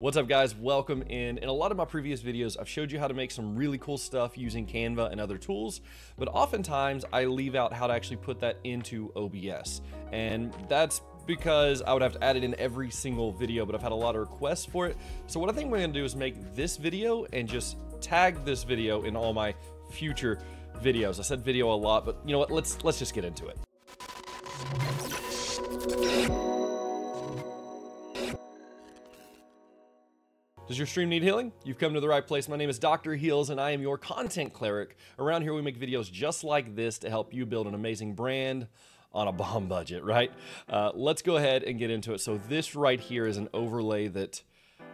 What's up guys, welcome in. In a lot of my previous videos, I've showed you how to make some really cool stuff using Canva and other tools, but oftentimes I leave out how to actually put that into OBS. And that's because I would have to add it in every single video, but I've had a lot of requests for it. So what I think we're gonna do is make this video and just tag this video in all my future videos. I said video a lot, but you know what, let's just get into it. Does your stream need healing? You've come to the right place. My name is Dr. Heals and I am your content cleric. Around here we make videos just like this to help you build an amazing brand on a bomb budget, right? Let's go ahead and get into it. So this right here is an overlay that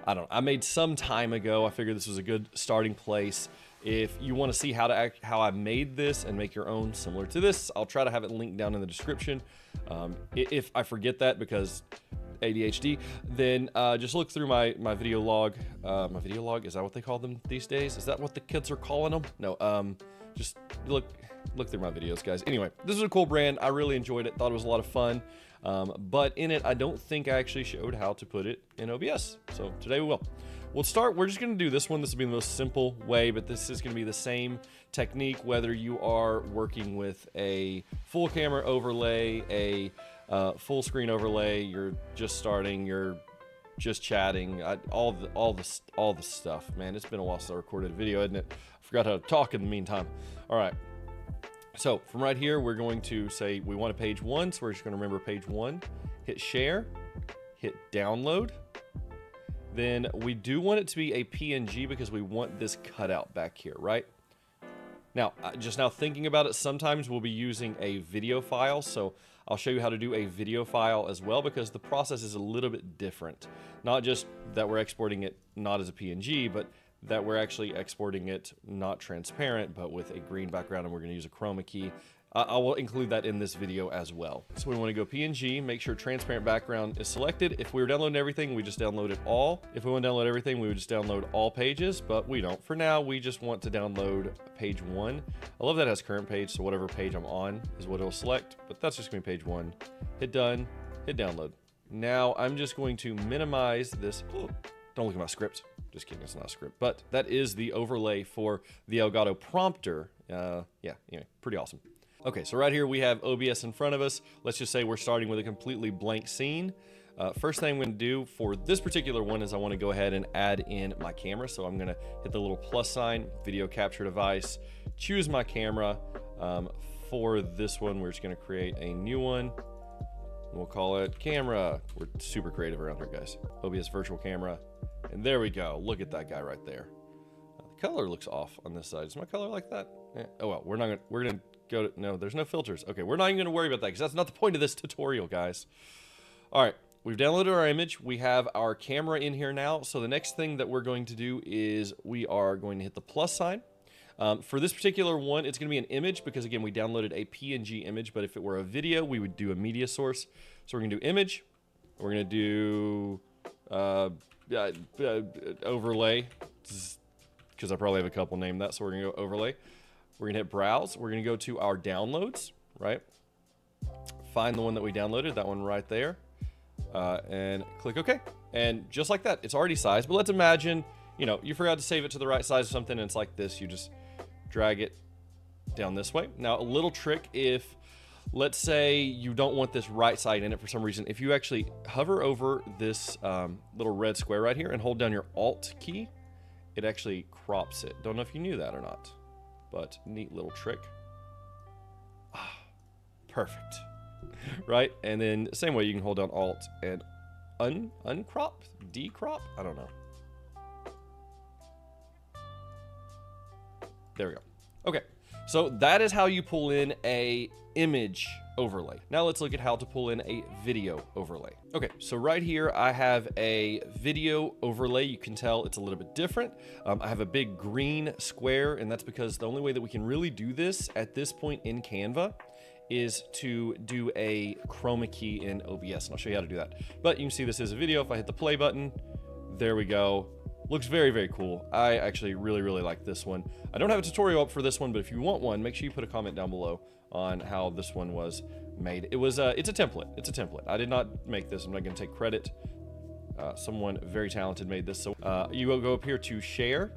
I made some time ago. I figured this was a good starting place. If you want to see how I made this and make your own similar to this, I'll try to have it linked down in the description. If I forget that because ADHD, then just look through my video log. My video log, is that what they call them these days? Is that what the kids are calling them? No, just look through my videos, guys. Anyway, this is a cool brand. I really enjoyed it, thought it was a lot of fun. But in it, I don't think I actually showed how to put it in OBS. So today we will. We'll start, we're just gonna do this one. This will be the most simple way, but this is gonna be the same technique, whether you are working with a full camera overlay, a full screen overlay, you're just starting, you're just chatting, all the stuff, man. It's been a while since I recorded a video, isn't it? I forgot how to talk in the meantime. All right, so from right here, we're going to say we want a page one, so we're just gonna remember page one, hit share, hit download. Then we do want it to be a PNG because we want this cutout back here, right? Now, just now thinking about it, sometimes we'll be using a video file, so I'll show you how to do a video file as well because the process is a little bit different. Not just that we're exporting it not as a PNG, but that we're actually exporting it not transparent, but with a green background, and we're gonna use a chroma key. I will include that in this video as well. So we wanna go PNG, make sure transparent background is selected. If we were downloading everything, we just download it all. If we wanna download everything, we would just download all pages, but we don't. For now, we just want to download page one. I love that it has current page, so whatever page I'm on is what it'll select, but that's just gonna be page one. Hit done, hit download. Now I'm just going to minimize this. Oh, don't look at my script. Just kidding, it's not a script, but that is the overlay for the Elgato prompter. Yeah, anyway, pretty awesome. Okay, so right here we have OBS in front of us. Let's just say we're starting with a completely blank scene. First thing I'm gonna do for this particular one is I wanna go ahead and add in my camera. So I'm gonna hit the little plus sign, video capture device, choose my camera. For this one, we're just gonna create a new one. We'll call it camera. We're super creative around here, guys. OBS virtual camera. And there we go, look at that guy right there. The color looks off on this side. Is my color like that? Eh, oh well, we're gonna go to, no, there's no filters. Okay, we're not even gonna worry about that because that's not the point of this tutorial, guys. All right, we've downloaded our image. We have our camera in here now. So the next thing that we're going to do is we are going to hit the plus sign. For this particular one, it's gonna be an image because again, we downloaded a PNG image, but if it were a video, we would do a media source. So we're gonna do image. We're gonna do overlay because I probably have a couple named that. So we're gonna go overlay. We're gonna hit browse. We're gonna go to our downloads, right? Find the one that we downloaded, that one right there, and click OK. And just like that, it's already sized, but let's imagine, you know, you forgot to save it to the right size or something, and it's like this, you just drag it down this way. Now, a little trick, if, let's say you don't want this right side in it for some reason, if you actually hover over this little red square right here and hold down your Alt key, it actually crops it. Don't know if you knew that or not, but neat little trick. Ah, perfect, right? And then same way you can hold down Alt and uncrop, decrop, I don't know. There we go. Okay, so that is how you pull in a image overlay. Now let's look at how to pull in a video overlay. Okay, so right here I have a video overlay. You can tell it's a little bit different. I have a big green square, and that's because the only way that we can really do this at this point in Canva is to do a chroma key in OBS, and I'll show you how to do that. But you can see this is a video. If I hit the play button, there we go. Looks very, very cool. I actually really, really like this one. I don't have a tutorial up for this one, but if you want one, make sure you put a comment down below on how this one was made. It's a template. I did not make this. I'm not gonna take credit. Someone very talented made this. So you will go up here to share.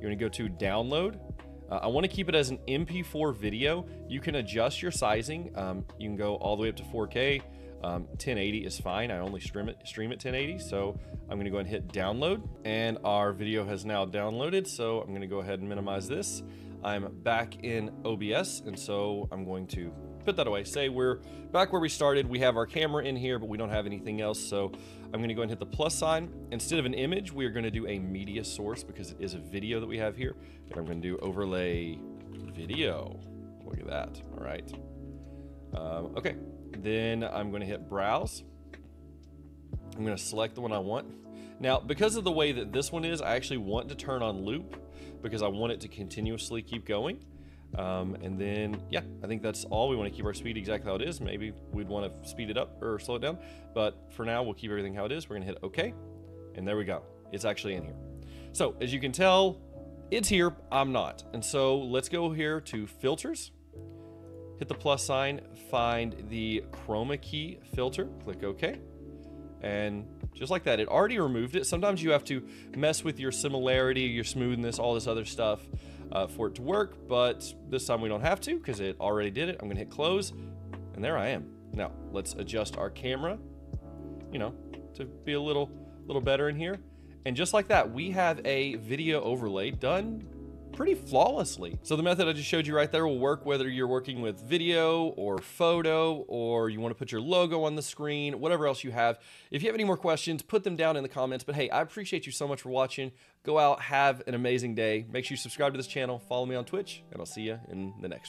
You're gonna go to download. I want to keep it as an mp4 video. You can adjust your sizing. You can go all the way up to 4K. 1080 is fine. I only stream at 1080, so I'm gonna go ahead and hit download, and our video has now downloaded. So I'm gonna go ahead and minimize this. I'm back in OBS, and so I'm going to put that away. Say we're back where we started. We have our camera in here, but we don't have anything else. So I'm gonna go ahead and hit the plus sign. Instead of an image, we are gonna do a media source because it is a video that we have here. And I'm gonna do overlay video. Look at that, all right. Okay, then I'm gonna hit browse. I'm gonna select the one I want. Now, because of the way that this one is, I actually want to turn on loop because I want it to continuously keep going. And then, yeah, I think that's all. We want to keep our speed exactly how it is. Maybe we'd want to speed it up or slow it down, but for now we'll keep everything how it is. We're gonna hit okay, and there we go. It's actually in here. So as you can tell, it's here, I'm not. And so let's go here to filters, hit the plus sign, find the chroma key filter, click okay. And just like that, it already removed it. Sometimes you have to mess with your similarity, your smoothness, all this other stuff for it to work, but this time we don't have to because it already did it. I'm gonna hit close, and there I am. Now let's adjust our camera, you know, to be a little better in here. And just like that, we have a video overlay done pretty flawlessly. So the method I just showed you right there will work whether you're working with video or photo, or you want to put your logo on the screen, whatever else you have. If you have any more questions, put them down in the comments. But hey, I appreciate you so much for watching. Go out, have an amazing day. Make sure you subscribe to this channel, follow me on Twitch, and I'll see you in the next one.